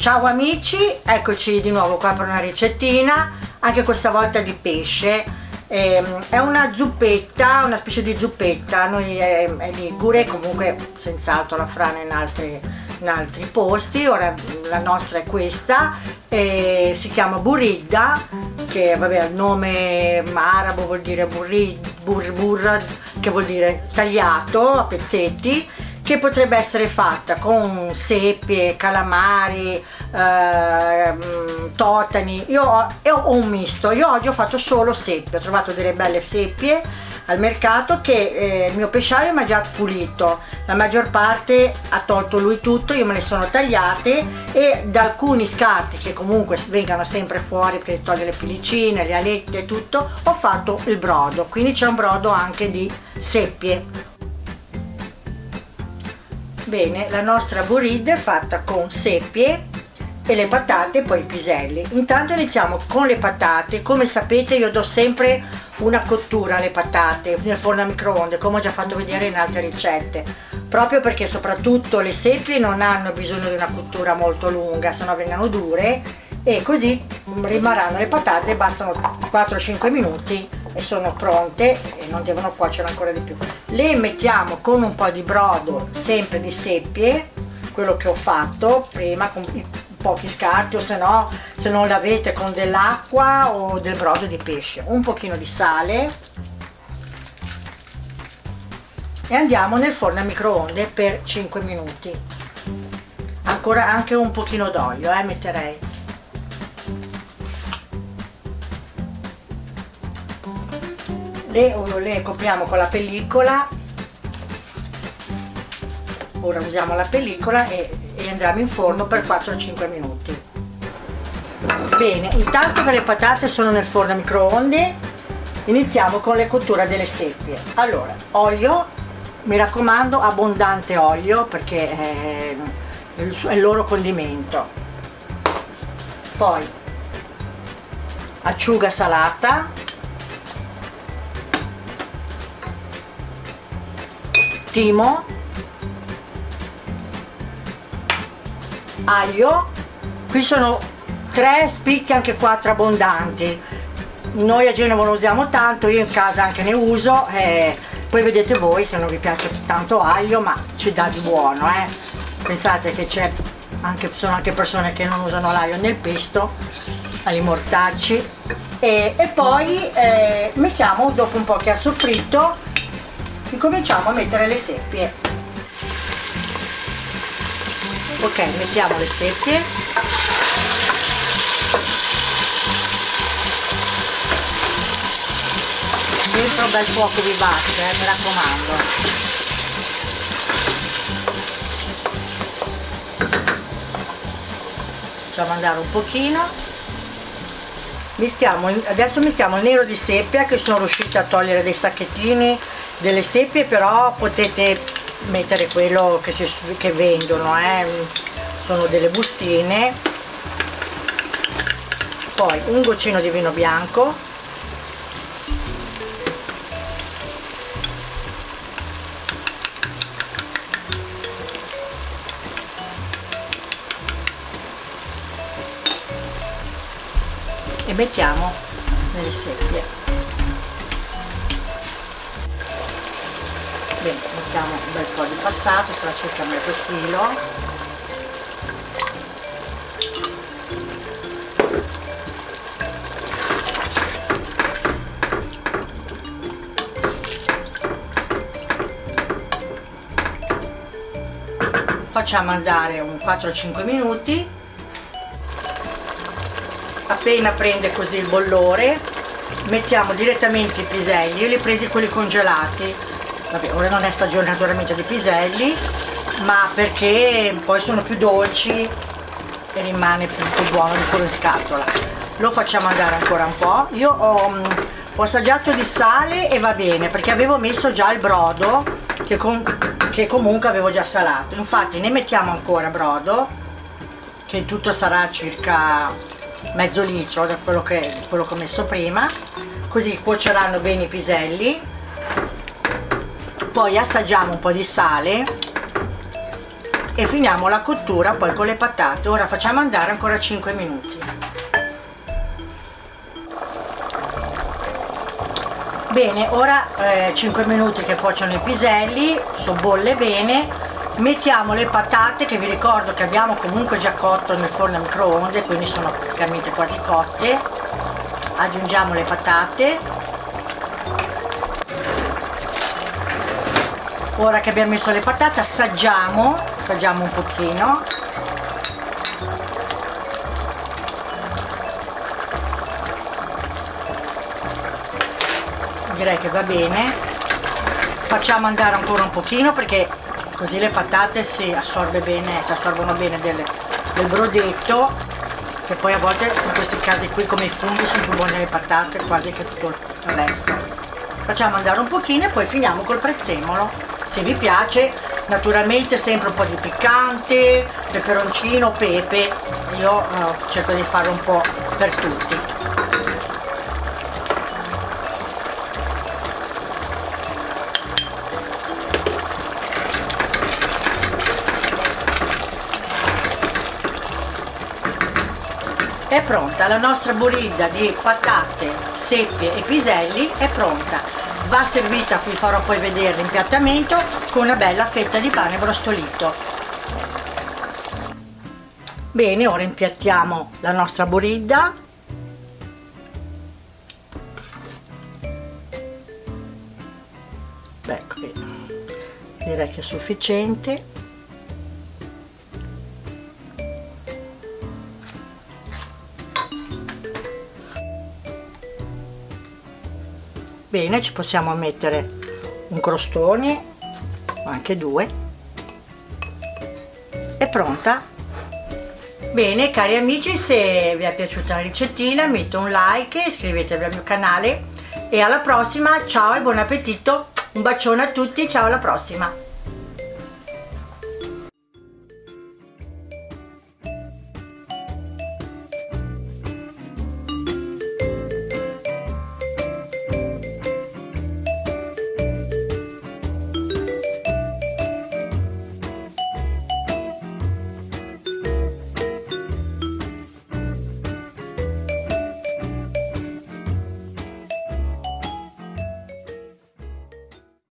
Ciao amici, eccoci di nuovo qua per una ricettina, anche questa volta di pesce. È una zuppetta, una specie di zuppetta, noi è ligure, comunque senz'altro la fanno in altri posti. Ora la nostra è questa, si chiama Buridda, che vabbè, il nome arabo vuol dire burrad, che vuol dire tagliato a pezzetti, che potrebbe essere fatta con seppie, calamari, totani. Io ho un misto, io oggi ho fatto solo seppie, ho trovato delle belle seppie al mercato che il mio pesciaio mi ha già pulito, la maggior parte ha tolto lui tutto, io me ne sono tagliate, e da alcuni scarti che comunque vengano sempre fuori perché toglie le pellicine, le alette e tutto, ho fatto il brodo, quindi c'è un brodo anche di seppie. Bene, la nostra buridda è fatta con seppie e le patate e poi i piselli. Intanto iniziamo con le patate. Come sapete io do sempre una cottura alle patate nel forno a microonde, come ho già fatto vedere in altre ricette, proprio perché soprattutto le seppie non hanno bisogno di una cottura molto lunga, se no vengono dure, e così rimarranno le patate, bastano 4-5 minuti e sono pronte e non devono cuocere ancora di più. Le mettiamo con un po' di brodo, sempre di seppie, quello che ho fatto prima con pochi scarti, o se no, se non l'avete, con dell'acqua o del brodo di pesce, un pochino di sale, e andiamo nel forno a microonde per 5 minuti. Ancora anche un pochino d'olio metterei. Le copriamo con la pellicola, ora usiamo la pellicola e andiamo in forno per 4-5 minuti. Bene, intanto che le patate sono nel forno a microonde, iniziamo con le cotture delle seppie. Allora, olio, mi raccomando abbondante olio, perché è il loro condimento. Poi acciuga salata, timo, aglio, qui sono 3 spicchi, anche 4 abbondanti, noi a Genova non usiamo tanto, io in casa anche ne uso, poi vedete voi se non vi piace tanto aglio, ma ci dà di buono, pensate che ci sono anche persone che non usano l'aglio nel pesto, agli mortacci, e poi mettiamo, dopo un po' che ha soffritto, cominciamo a mettere le seppie. Ok, mettiamo le seppie, dentro un bel fuoco vivace, mi raccomando. Facciamo andare un pochino. Adesso mettiamo il nero di seppia, che sono riuscita a togliere dei sacchettini delle seppie, però potete mettere quello che vendono, sono delle bustine. Poi un goccino di vino bianco, e mettiamo nelle seppie. Bene, mettiamo un bel po' di passato, sarà circa mezzo chilo. Facciamo andare un 4-5 minuti. Appena prende così il bollore, mettiamo direttamente i piselli, io li ho presi quelli congelati. Vabbè, ora non è stagione naturalmente di piselli, ma perché poi sono più dolci e rimane più buono di quello in scatola. Lo facciamo andare ancora un po'. Io ho assaggiato di sale e va bene, perché avevo messo già il brodo che comunque avevo già salato. Infatti ne mettiamo ancora brodo, che in tutto sarà circa mezzo litro da quello che ho messo prima, così cuoceranno bene i piselli. Poi assaggiamo un po' di sale e finiamo la cottura poi con le patate. Ora facciamo andare ancora 5 minuti. Bene, ora 5 minuti che cuociono i piselli, sobbolle bene, mettiamo le patate che vi ricordo che abbiamo comunque già cotto nel forno a microonde, quindi sono praticamente quasi cotte. Aggiungiamo le patate. Ora che abbiamo messo le patate assaggiamo un pochino. Direi che va bene. Facciamo andare ancora un pochino perché così le patate si assorbono bene del brodetto, che poi a volte in questi casi qui come i funghi sono più buone le patate quasi che tutto il resto. Facciamo andare un pochino e poi finiamo col prezzemolo. Se vi piace, naturalmente sempre un po' di piccante, peperoncino, pepe, io cerco di farlo un po' per tutti. È pronta la nostra buridda di patate, seppie e piselli, è pronta. Va servita, vi farò poi vedere l'impiattamento, con una bella fetta di pane brostolito. Bene, ora impiattiamo la nostra buridda. Ecco, bene. Direi che è sufficiente. Bene, ci possiamo mettere un crostone, anche due. È pronta? Bene, cari amici, se vi è piaciuta la ricettina mettete un like, iscrivetevi al mio canale e alla prossima, ciao e buon appetito, un bacione a tutti, ciao alla prossima!